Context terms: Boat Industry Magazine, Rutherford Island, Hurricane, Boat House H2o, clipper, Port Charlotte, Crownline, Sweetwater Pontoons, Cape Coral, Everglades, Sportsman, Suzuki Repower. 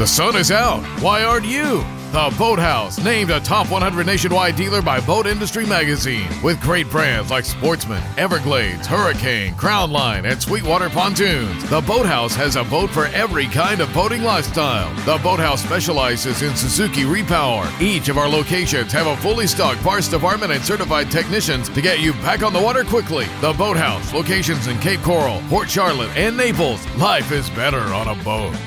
The sun is out. Why aren't you? The Boathouse, named a top 100 nationwide dealer by Boat Industry Magazine, with great brands like Sportsman, Everglades, Hurricane, Crownline, and Sweetwater Pontoons. The Boathouse has a boat for every kind of boating lifestyle. The Boathouse specializes in Suzuki Repower. Each of our locations have a fully stocked parts department and certified technicians to get you back on the water quickly. The Boathouse, locations in Cape Coral, Port Charlotte, and Naples. Life is better on a boat.